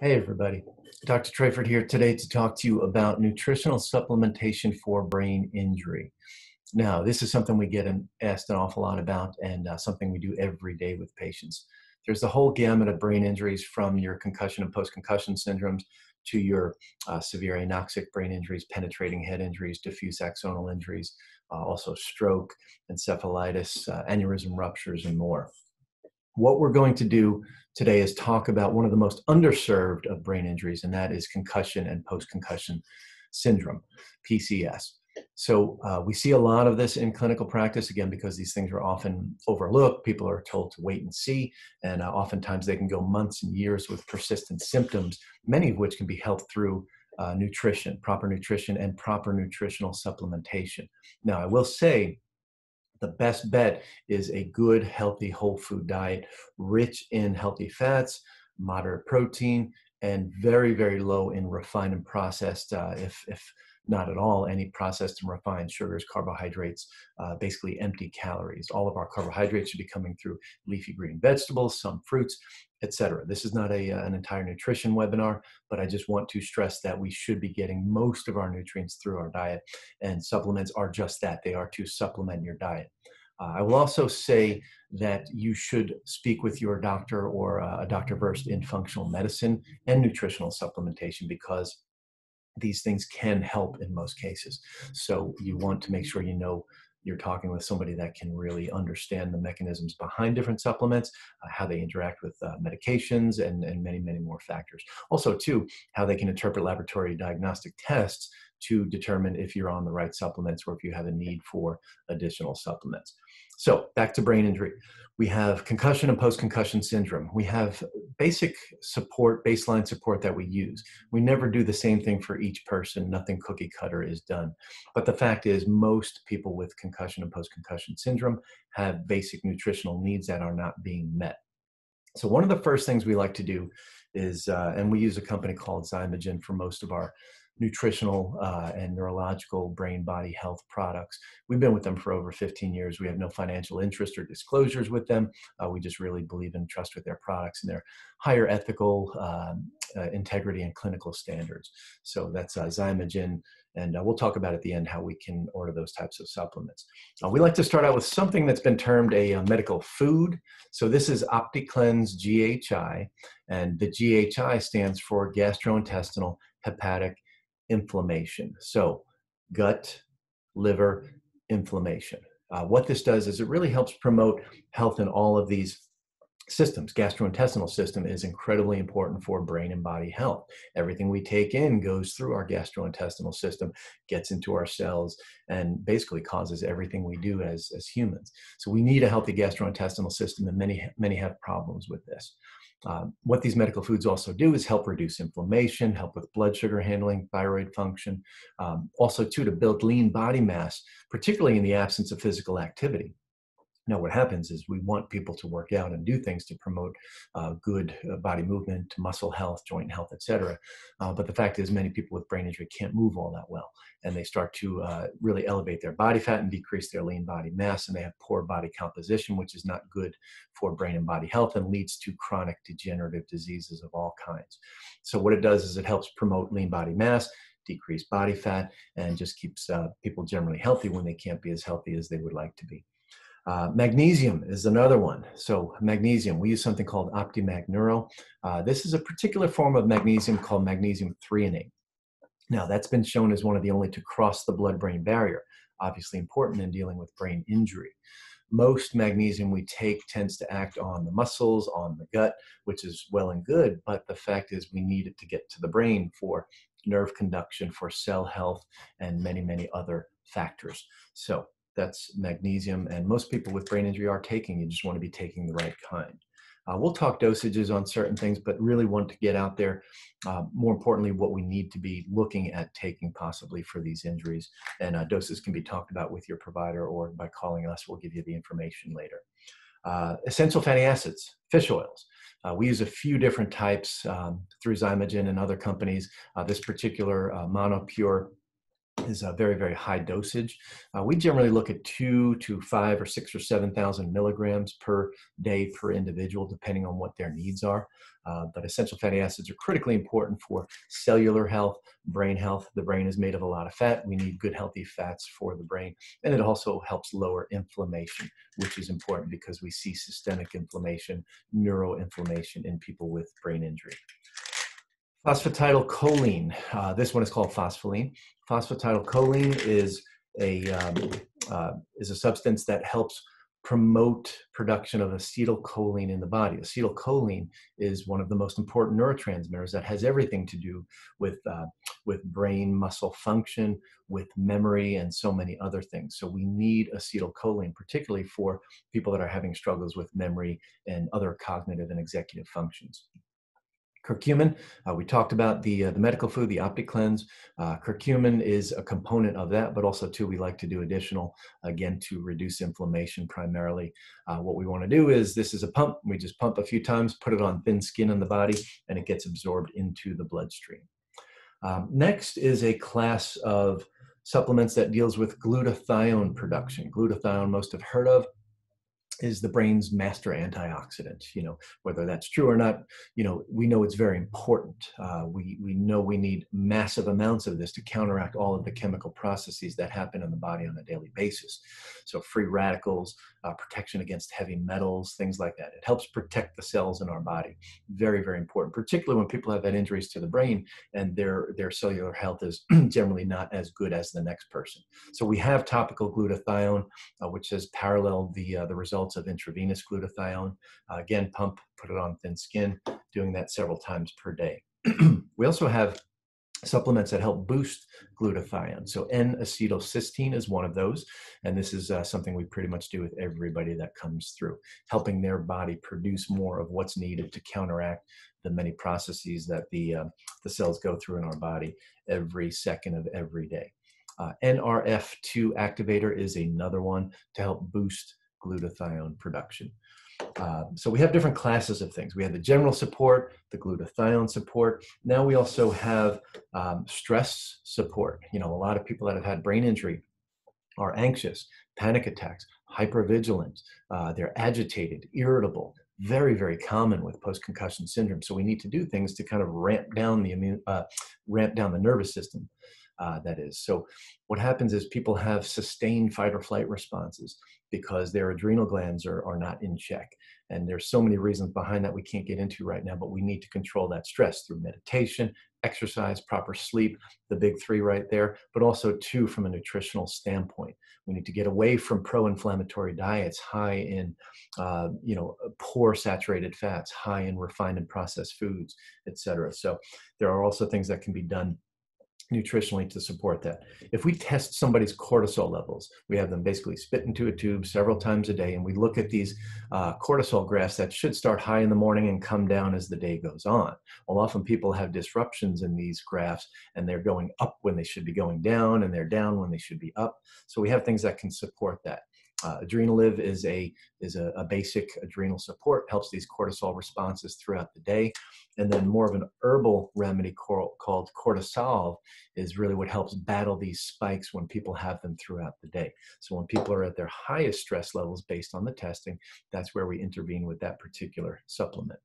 Hey everybody, Dr. Trayford here today to talk to you about nutritional supplementation for brain injury. Now, this is something we get asked an awful lot about and something we do every day with patients. There's a whole gamut of brain injuries from your concussion and post-concussion syndromes to your severe anoxic brain injuries, penetrating head injuries, diffuse axonal injuries, also stroke, encephalitis, aneurysm ruptures, and more. What we're going to do today is talk about one of the most underserved of brain injuries, and that is concussion and post-concussion syndrome, PCS. So we see a lot of this in clinical practice, again, because these things are often overlooked. People are told to wait and see, and oftentimes they can go months and years with persistent symptoms, many of which can be helped through nutrition, proper nutrition, and proper nutritional supplementation. Now, I will say, the best bet is a good, healthy, whole food diet, rich in healthy fats, moderate protein, and very, very low in refined and processed, if not at all, any processed and refined sugars, carbohydrates, basically empty calories. All of our carbohydrates should be coming through leafy green vegetables, some fruits, etc. This is not an entire nutrition webinar, but I just want to stress that we should be getting most of our nutrients through our diet, and supplements are just that. They are to supplement your diet. I will also say that you should speak with your doctor or a doctor versed in functional medicine and nutritional supplementation, because these things can help in most cases. So you want to make sure you know you're talking with somebody that can really understand the mechanisms behind different supplements, how they interact with medications, and many, many more factors. Also, too, how they can interpret laboratory diagnostic tests to determine if you're on the right supplements or if you have a need for additional supplements. So back to brain injury. We have concussion and post-concussion syndrome. We have basic support, baseline support that we use. We never do the same thing for each person. Nothing cookie cutter is done. But the fact is, most people with concussion and post-concussion syndrome have basic nutritional needs that are not being met. So one of the first things we like to do is, and we use a company called Xymogen for most of our nutritional and neurological brain body health products. We've been with them for over 15 years. We have no financial interest or disclosures with them. We just really believe and trust with their products and their higher ethical integrity and clinical standards. So that's Xymogen, and we'll talk about at the end how we can order those types of supplements. We like to start out with something that's been termed a medical food. So this is OptiCleanse GHI, and the GHI stands for gastrointestinal hepatic inflammation. So gut, liver, inflammation. What this does is it really helps promote health in all of these systems. Gastrointestinal system is incredibly important for brain and body health. Everything we take in goes through our gastrointestinal system, gets into our cells, and basically causes everything we do as humans. So we need a healthy gastrointestinal system, and many have problems with this. What these medical foods also do is help reduce inflammation, help with blood sugar handling, thyroid function, also too to build lean body mass, particularly in the absence of physical activity. Now what happens is we want people to work out and do things to promote good body movement, muscle health, joint health, etc. But the fact is many people with brain injury can't move all that well, and they start to really elevate their body fat and decrease their lean body mass, and they have poor body composition, which is not good for brain and body health and leads to chronic degenerative diseases of all kinds. So what it does is it helps promote lean body mass, decrease body fat, and just keeps people generally healthy when they can't be as healthy as they would like to be. Magnesium is another one. So magnesium, we use something called Optimag Neuro. This is a particular form of magnesium called magnesium threonate. Now that's been shown as one of the only to cross the blood-brain barrier, obviously important in dealing with brain injury. Most magnesium we take tends to act on the muscles, on the gut, which is well and good, but the fact is we need it to get to the brain for nerve conduction, for cell health, and many, many other factors. So that's magnesium, and most people with brain injury are taking. You just want to be taking the right kind. We'll talk dosages on certain things, but really want to get out there, more importantly, what we need to be looking at taking possibly for these injuries. And doses can be talked about with your provider or by calling us. We'll give you the information later. Essential fatty acids, fish oils. We use a few different types through Xymogen and other companies. This particular Monopure is a very, very high dosage. We generally look at 2 to 5 or 6 or 7,000 milligrams per day per individual, depending on what their needs are. But essential fatty acids are critically important for cellular health, brain health. The brain is made of a lot of fat. We need good, healthy fats for the brain. And it also helps lower inflammation, which is important because we see systemic inflammation, neuroinflammation in people with brain injury. Phosphatidylcholine. This one is called phosphaline. Phosphatidylcholine is a substance that helps promote production of acetylcholine in the body. Acetylcholine is one of the most important neurotransmitters that has everything to do with brain muscle function, with memory, and so many other things. So we need acetylcholine, particularly for people that are having struggles with memory and other cognitive and executive functions. Curcumin, we talked about the medical food, the OptiCleanse. Curcumin is a component of that, but also too, we like to do additional, again, to reduce inflammation primarily. What we wanna do is, this is a pump, we just pump a few times, put it on thin skin on the body, and it gets absorbed into the bloodstream. Next is a class of supplements that deals with glutathione production. Glutathione, most have heard of, is the brain's master antioxidant. You know, whether that's true or not, you know, we know it's very important. We know we need massive amounts of this to counteract all of the chemical processes that happen in the body on a daily basis. So free radicals, protection against heavy metals, things like that. It helps protect the cells in our body. Very, very important, particularly when people have had injuries to the brain and their cellular health is generally not as good as the next person. So we have topical glutathione, which has paralleled the results of intravenous glutathione. Again, pump, put it on thin skin, doing that several times per day. We also have supplements that help boost glutathione. So N-acetylcysteine is one of those, and this is something we pretty much do with everybody that comes through, helping their body produce more of what's needed to counteract the many processes that the cells go through in our body every second of every day. NrF2 Activator is another one to help boost glutathione production. So we have different classes of things. We have the general support, the glutathione support. Now we also have stress support. You know, a lot of people that have had brain injury are anxious, panic attacks, hypervigilance. They're agitated, irritable. Very, very common with post-concussion syndrome. So we need to do things to kind of ramp down the nervous system. That is. So what happens is people have sustained fight or flight responses because their adrenal glands are not in check. And there's so many reasons behind that we can't get into right now, but we need to control that stress through meditation, exercise, proper sleep, the big three right there, but also too, from a nutritional standpoint, we need to get away from pro-inflammatory diets, high in, poor saturated fats, high in refined and processed foods, etc. So there are also things that can be done nutritionally to support that. If we test somebody's cortisol levels, we have them basically spit into a tube several times a day, and we look at these cortisol graphs that should start high in the morning and come down as the day goes on. Well, often people have disruptions in these graphs, and they're going up when they should be going down, and they're down when they should be up. So we have things that can support that. Adrenaliv is a basic adrenal support, helps these cortisol responses throughout the day. And then more of an herbal remedy called CortiSolv is really what helps battle these spikes when people have them throughout the day. So when people are at their highest stress levels based on the testing, that's where we intervene with that particular supplement.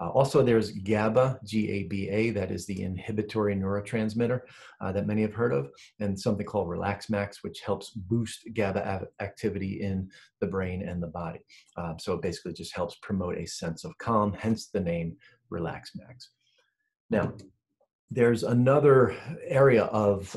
Also, there's GABA, G-A-B-A, that is the inhibitory neurotransmitter that many have heard of, and something called RelaxMax, which helps boost GABA activity in the brain and the body. So it basically just helps promote a sense of calm, hence the name RelaxMax. Now, there's another area of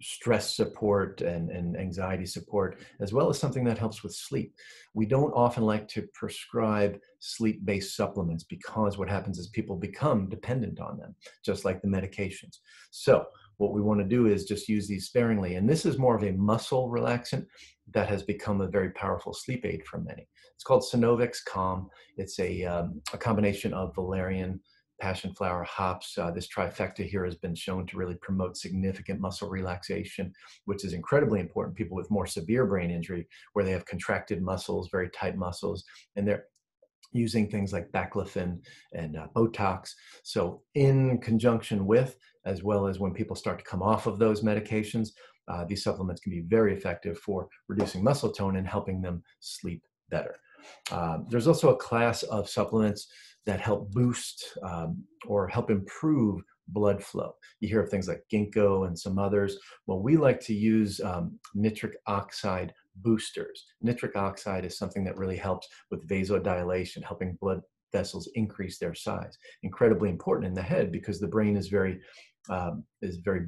stress support and anxiety support, as well as something that helps with sleep. We don't often like to prescribe sleep-based supplements because what happens is people become dependent on them, just like the medications. So what we want to do is just use these sparingly. And this is more of a muscle relaxant that has become a very powerful sleep aid for many. It's called SynovX Calm. It's a combination of valerian, passion flower, hops. This trifecta here has been shown to really promote significant muscle relaxation, which is incredibly important. People with more severe brain injury, where they have contracted muscles, very tight muscles, and they're using things like baclofen and Botox. So in conjunction with, as well as when people start to come off of those medications, these supplements can be very effective for reducing muscle tone and helping them sleep better. There's also a class of supplements that help boost or help improve blood flow. You hear of things like ginkgo and some others. Well, we like to use nitric oxide boosters. Nitric oxide is something that really helps with vasodilation, helping blood vessels increase their size. Incredibly important in the head because the brain is very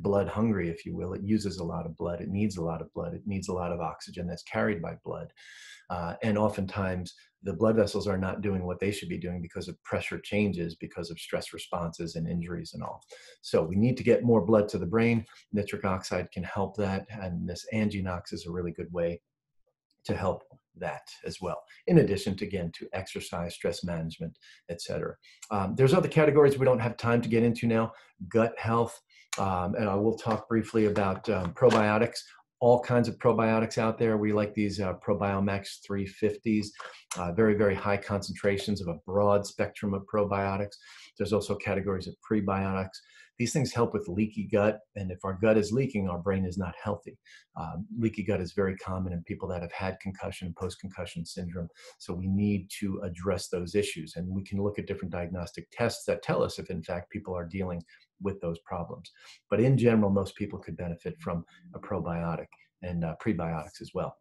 blood hungry, if you will. It uses a lot of blood. It needs a lot of blood. It needs a lot of oxygen that's carried by blood. And oftentimes the blood vessels are not doing what they should be doing because of pressure changes, because of stress responses and injuries and all. So we need to get more blood to the brain. Nitric oxide can help that. And this AngiNOX is a really good way to help that as well, in addition to, again, to exercise, stress management, etc. There's other categories we don't have time to get into now. Gut health, and I will talk briefly about probiotics, all kinds of probiotics out there. We like these ProbioMax 350s, very, very high concentrations of a broad spectrum of probiotics. There's also categories of prebiotics. These things help with leaky gut, and if our gut is leaking, our brain is not healthy. Leaky gut is very common in people that have had concussion and post-concussion syndrome, so we need to address those issues, and we can look at different diagnostic tests that tell us if, in fact, people are dealing with those problems. But in general, most people could benefit from a probiotic and prebiotics as well.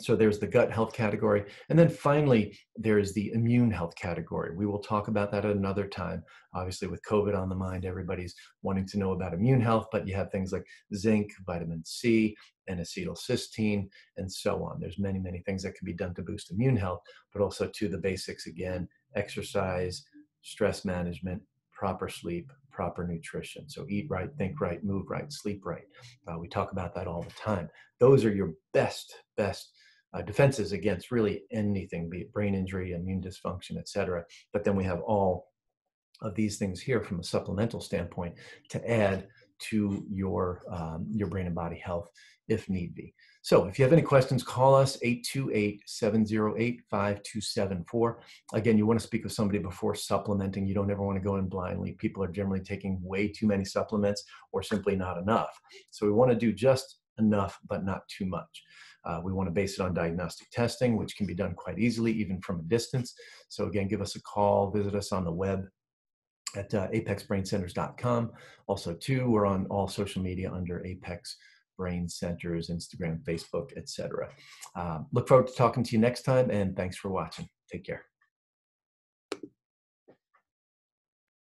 So there's the gut health category. And then finally, there's the immune health category. We will talk about that at another time. Obviously, with COVID on the mind, everybody's wanting to know about immune health, but you have things like zinc, vitamin C, and acetylcysteine, and so on. There's many, many things that can be done to boost immune health, but also to the basics again, exercise, stress management, proper sleep, proper nutrition. So eat right, think right, move right, sleep right. We talk about that all the time. Those are your best defenses against really anything, be it brain injury, immune dysfunction, etc. But then we have all of these things here from a supplemental standpoint to add to your brain and body health if need be. So if you have any questions, call us 828-708-5274. Again, you want to speak with somebody before supplementing. You don't ever want to go in blindly. People are generally taking way too many supplements or simply not enough. So we want to do just enough, but not too much. We want to base it on diagnostic testing, which can be done quite easily, even from a distance. So again, give us a call, visit us on the web at apexbraincenters.com. Also, too, we're on all social media under APEX Brain Centers, Instagram, Facebook, etc. Look forward to talking to you next time, and thanks for watching. Take care.